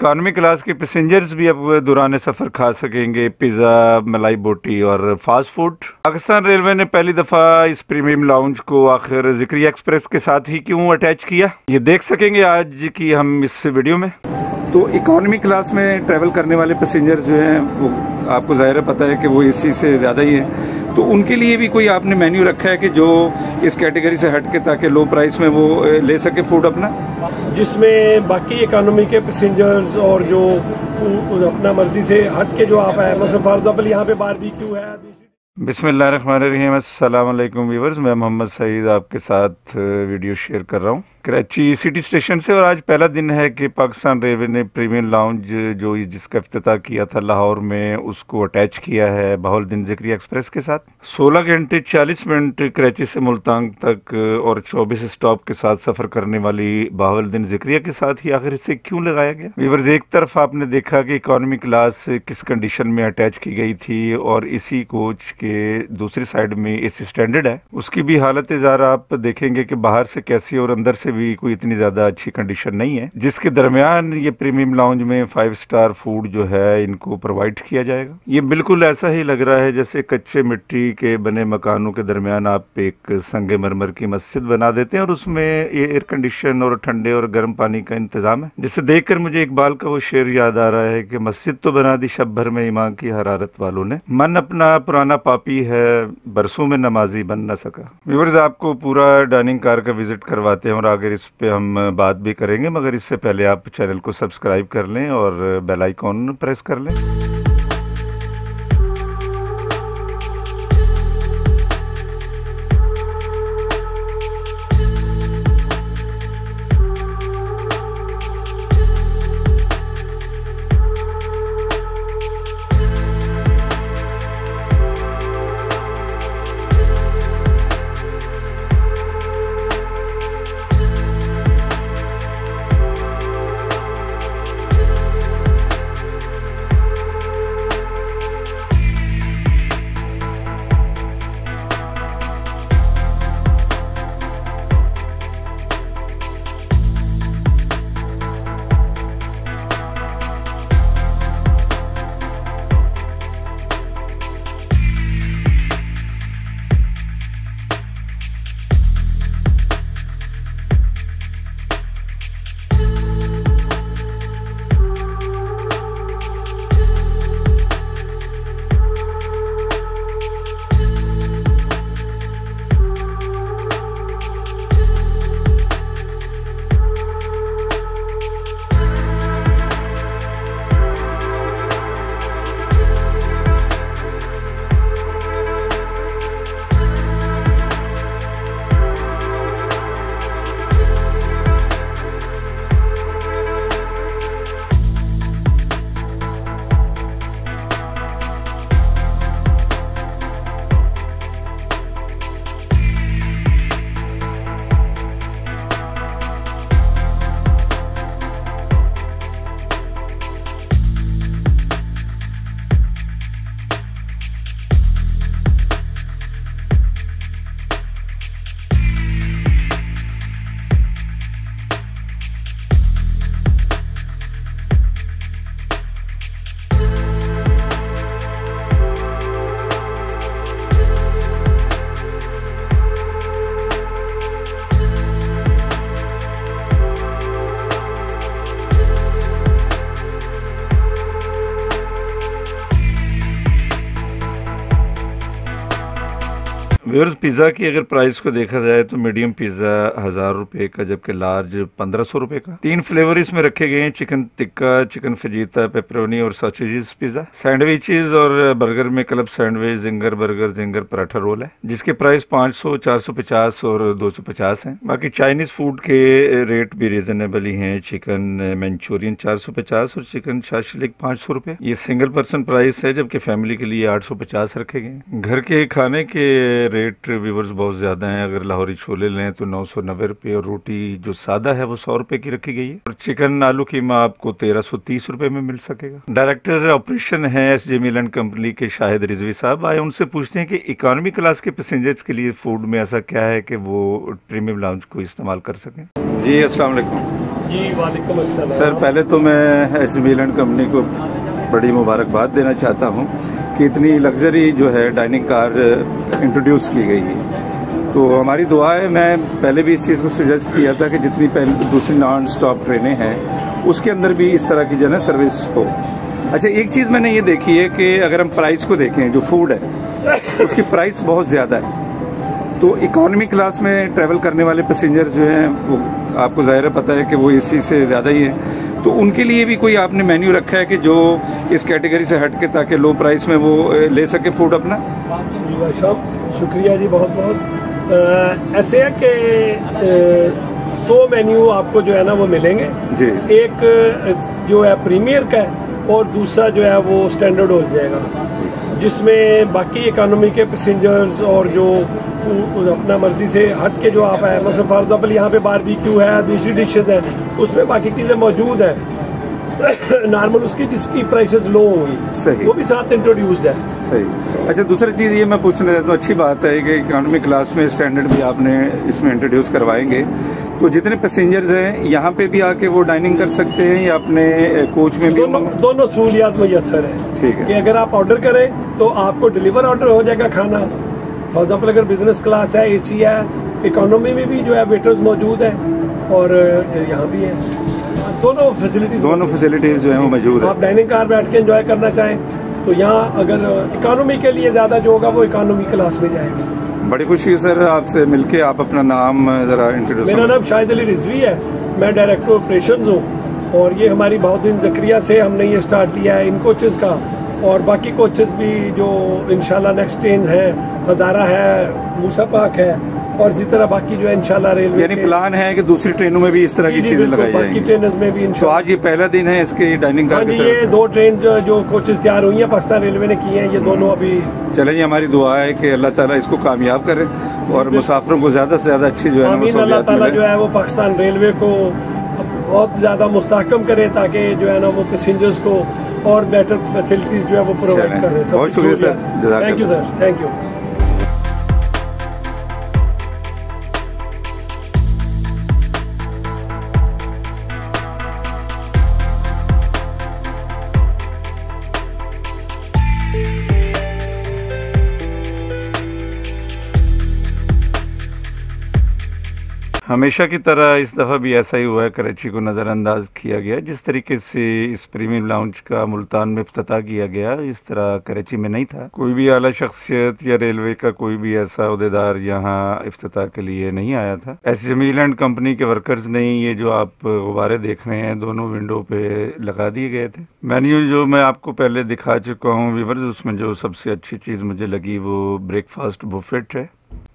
Economy class के passengers भी अब दौरान सफ़र खा सकेंगे पिज़्ज़ा, मलाई बोटी और फास्ट फूड। पाकिस्तान रेलवे ने पहली दफ़ा इस प्रीमियम लाउंज को आखिर ज़करिया एक्सप्रेस के साथ ही क्यों अटैच किया, ये देख सकेंगे आज की हम इस वीडियो में। तो इकानमी क्लास में ट्रैवल करने वाले पैसेंजर्स जो हैं वो आपको ज़ाहिर पता है कि वो एसी से ज़्यादा ही हैं, तो उनके लिए भी कोई आपने मेन्यू रखा है कि जो इस कैटेगरी से हट के, ताकि लो प्राइस में वो ले सके फूड अपना, जिसमें बाकी इकानमी के पैसेंजर्स और जो अपना मर्जी से हट के जो आप आए, मतलब फॉर एग्जाम्पल यहाँ पे बारबेक्यू है। बिस्मिल्लाहिर्रहमानिर्रहीम, अस्सलाम अलैकुम व्यूअर्स, मैं मोहम्मद सईद आपके साथ वीडियो शेयर कर रहा हूँ कराची सिटी स्टेशन से। और आज पहला दिन है कि पाकिस्तान रेलवे ने प्रीमियम लाउंज जो जिसका इफ्तिताह किया था लाहौर में, उसको अटैच किया है बहाउद्दीन ज़करिया एक्सप्रेस के साथ। 16 घंटे 40 मिनट कराची से मुल्तान तक और 24 स्टॉप के साथ सफ़र करने वाली बहाउद्दीन ज़करिया के साथ ही आखिर इसे क्यों लगाया गया। व्यूअर्स, एक तरफ आपने देखा कि इकॉनमी क्लास किस कंडीशन में अटैच की गई थी और इसी कोच के दूसरी साइड में एसी स्टैंडर्ड है, उसकी भी हालत ज़रा आप देखेंगे कि बाहर से कैसी और अंदर से भी कोई इतनी ज्यादा अच्छी कंडीशन नहीं है, जिसके दरमियान ये प्रीमियम लाउंज में 5 स्टार फूड जो है इनको प्रोवाइड किया जाएगा। ये बिल्कुल ऐसा ही लग रहा है जैसे कच्चे मिट्टी के बने मकानों के दरमियान आप एक संगे मरमर की मस्जिद बना देते हैं और उसमें एयर कंडीशन और ठंडे और गर्म पानी का इंतजाम है, जिसे देखकर मुझे इकबाल का वो शेर याद आ रहा है कि मस्जिद तो बना दी शब भर में ईमान की हरारत वालों ने, मन अपना पुराना पापी है बरसों में नमाजी बन न सका। व्यूअर्स, आपको पूरा डाइनिंग कार का विजिट करवाते हैं और आगे इस पे हम बात भी करेंगे, मगर इससे पहले आप चैनल को सब्सक्राइब कर लें और बेल आइकॉन प्रेस कर लें। व्यूअर्स, पिज़्ज़ा की अगर प्राइस को देखा जाए तो मीडियम पिज़्ज़ा 1000 रुपये का, जबकि लार्ज 1500 रुपये का। 3 फ्लेवर इसमें रखे गए हैं, chicken tikka, chicken fajita, pepperoni और सॉसेजेस पिज़्ज़ा। सैंडविचेस और बर्गर में club sandwich, zinger burger, zinger paratha roll है, जिसके प्राइस 500, 450 और 250 हैं। बाकी चाइनीज़ फूड के रेट भी रिजनेबल ही हैं, चिकन मंचूरियन 450 और चिकन शाशलिक 500 रुपये, ये सिंगल पर्सन प्राइस है, जबकि फैमिली के लिए 850 रखे गए। घर के खाने के रेट व्यूअर्स बहुत ज्यादा हैं, अगर लाहौरी छोले लें तो 990 रुपये और रोटी जो सादा है वो 100 रुपये की रखी गई है और चिकन आलू कीमा आपको 1330 रुपये में मिल सकेगा। डायरेक्टर ऑपरेशन है जमील एंड कंपनी के शाहिद रिजवी साहब, आए उनसे पूछते हैं कि इकॉनमी क्लास के पैसेंजर्स के लिए फूड में ऐसा क्या है कि वो प्रीमियम लाउंज को इस्तेमाल कर सकें। जी अस्सलाम वालेकुम। जी वालेकुम अस्सलाम। सर पहले तो मैं जमील एंड कंपनी को बड़ी मुबारकबाद देना चाहता हूं कि इतनी लग्जरी जो है डाइनिंग कार इंट्रोड्यूस की गई है। तो हमारी दुआ है, मैं पहले भी इस चीज़ को सजेस्ट किया था कि जितनी दूसरी नॉन स्टॉप ट्रेनें हैं उसके अंदर भी इस तरह की जो है ना सर्विस हो। अच्छा, एक चीज़ मैंने ये देखी है कि अगर हम प्राइस को देखें, जो फूड है उसकी प्राइस बहुत ज़्यादा है। तो इकोनॉमी क्लास में ट्रैवल करने वाले पैसेंजर जो हैं वो आपको ज़ाहिर है पता है कि वो एसी से ज़्यादा ही है। तो उनके लिए भी कोई आपने मेन्यू रखा है कि जो इस कैटेगरी से हट के, ताकि लो प्राइस में वो ले सके फूड अपना? शुक्रिया जी बहुत बहुत। ऐसे है कि दो मेन्यू आपको जो है ना वो मिलेंगे जी। एक जो है प्रीमियर का है और दूसरा जो है वो स्टैंडर्ड हो जाएगा, जिसमें बाकी इकोनॉमी के पैसेंजर्स और जो अपना मर्जी से हट के जो आप है, मतलब फॉर एग्जाम्पल यहाँ पे बारबेक्यू है, दूसरी डिशेज है, उसमें बाकी चीज़ें मौजूद है नॉर्मल उसकी, जिसकी प्राइसेस लो होगी वो भी साथ इंट्रोड्यूस्ड है। सही। अच्छा, दूसरी चीज़ ये मैं पूछना चाहता हूँ, अच्छी बात है कि इकोनॉमी क्लास में स्टैंडर्ड भी आपने इसमें इंट्रोड्यूस करवाएंगे, तो जितने पैसेंजर्स हैं यहाँ पे भी आके वो डाइनिंग कर सकते हैं या अपने कोच में भी? दोनों सहूलियात मयसर है। ठीक है कि अगर आप ऑर्डर करें तो आपको डिलीवर ऑर्डर हो जाएगा खाना। फॉर एग्जाम्पल अगर बिजनेस क्लास है, ए सी है, इकोनॉमी में भी जो है वेटर्स मौजूद है और यहाँ भी है, दोनों फैसिलिटीज जो है वो मौजूद है। आप डाइनिंग कार बैठ के एंजॉय करना चाहें तो यहाँ, अगर इकोनॉमी के लिए ज्यादा जो होगा वो इकोनॉमी क्लास में जाएगा। बड़ी खुशी है सर आपसे मिलके। आप अपना नाम जरा इंट्रोड्यूस। मेरा नाम शाहिद रिजवी है, मैं डायरेक्टर ऑपरेशंस हूँ और ये हमारी बहाउद्दीन ज़करिया से हमने ये स्टार्ट लिया है इन कोचेस का, और बाकी कोचेस भी जो इंशाल्लाह नेक्स्ट ट्रेन है, हज़ारा है, मूसा पाक है और जिस तरह बाकी जो है इंशाल्लाह रेलवे, यानी प्लान है कि दूसरी ट्रेनों में भी इस तरह की चीजें लगाई जाएंगी, बाकी ट्रेनों में भी इंशाल्लाह। तो आज ये पहला दिन है इसके डाइनिंग कार के साथ। ये दो ट्रेन जो कोचेस तैयार हुई हैं पाकिस्तान रेलवे ने की हैं, ये दोनों अभी चले। ये हमारी दुआ है कि अल्लाह ताला इसको कामयाब करे और मुसाफिरों को ज्यादा से ज्यादा अच्छी जो है अल्लाह ताला जो है वो पाकिस्तान रेलवे को बहुत ज्यादा मुस्तहकम करे, ताकि जो है ना वो पैसेंजर्स को और बेटर फैसिलिटीज जो है वो प्रोवाइड करे। बहुत शुक्रिया sir, thank you sir, thank you. हमेशा की तरह इस दफ़ा भी ऐसा ही हुआ है, कराची को नज़रअंदाज किया गया। जिस तरीके से इस प्रीमियम लाउंज का मुल्तान में इफ्तिताह किया गया, इस तरह कराची में नहीं था। कोई भी आला शख्सियत या रेलवे का कोई भी ऐसा उहदेदार यहाँ इफ्तिताह के लिए नहीं आया था। ऐसे जमील एंड कंपनी के वर्कर्स नहीं, ये जो आप गुब्बारे देख रहे हैं दोनों विंडो पे लगा दिए गए थे। मेन्यू जो मैं आपको पहले दिखा चुका हूँ व्यूअर्स, उसमें जो सबसे अच्छी चीज़ मुझे लगी वो ब्रेकफास्ट बुफेट है।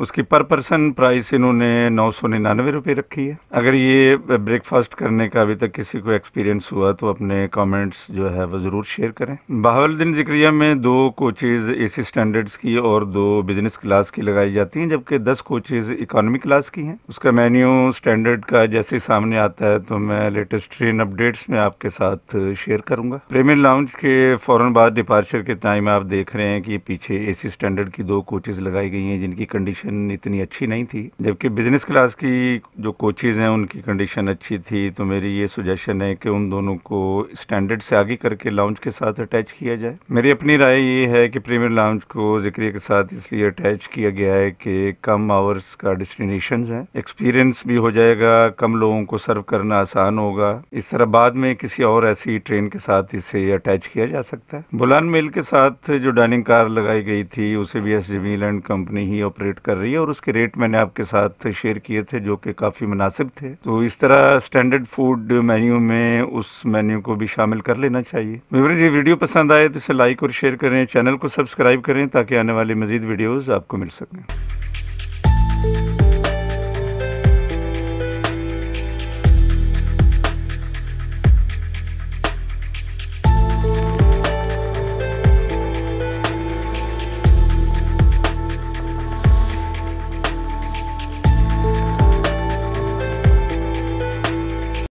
उसकी पर पर्सन प्राइस इन्होंने 999 रुपये रखी है। अगर ये ब्रेकफास्ट करने का अभी तक किसी को एक्सपीरियंस हुआ तो अपने कमेंट्स जो है वो ज़रूर शेयर करें। बहाउद्दीन ज़करिया में 2 कोचेज़ एसी स्टैंडर्ड्स की और 2 बिजनेस क्लास की लगाई जाती हैं, जबकि 10 कोचेज़ इकोनॉमी क्लास की हैं। उसका मेन्यू स्टैंडर्ड का जैसे ही सामने आता है तो मैं लेटेस्ट ट्रेन अपडेट्स में आपके साथ शेयर करूँगा। प्रीमियम लाउंज के फ़ौरन बाद डिपार्चर के टाइम आप देख रहे हैं कि पीछे एसी स्टैंडर्ड की 2 कोचेज़ लगाई गई हैं, जिनकी कंडीशन इतनी अच्छी नहीं थी, जबकि बिजनेस क्लास की जो कोचेज़ हैं उनकी कंडीशन अच्छी थी। तो मेरी ये सुजेशन है कि उन दोनों को स्टैंडर्ड से आगे करके लाउंज के साथ अटैच किया जाए। मेरी अपनी राय ये है कि प्रीमियम लाउंज को ज़करिया के साथ इसलिए अटैच किया गया है कि कम आवर्स का डेस्टिनेशन है, एक्सपीरियंस भी हो जाएगा, कम लोगों को सर्व करना आसान होगा। इस तरह बाद में किसी और ऐसी ट्रेन के साथ इसे अटैच किया जा सकता है। बुलान मेल के साथ जो डाइनिंग कार लगाई गई थी उसे भी एस जमील एंड कंपनी ही ऑपरेट कर रही है और उसके रेट मैंने आपके साथ शेयर किए थे जो कि काफ़ी मुनासिब थे। तो इस तरह स्टैंडर्ड फूड मेन्यू में उस मेन्यू को भी शामिल कर लेना चाहिए। व्यूअर्स, ये वीडियो पसंद आए तो इसे लाइक और शेयर करें, चैनल को सब्सक्राइब करें ताकि आने वाली मज़ीद वीडियोज़ आपको मिल सकें।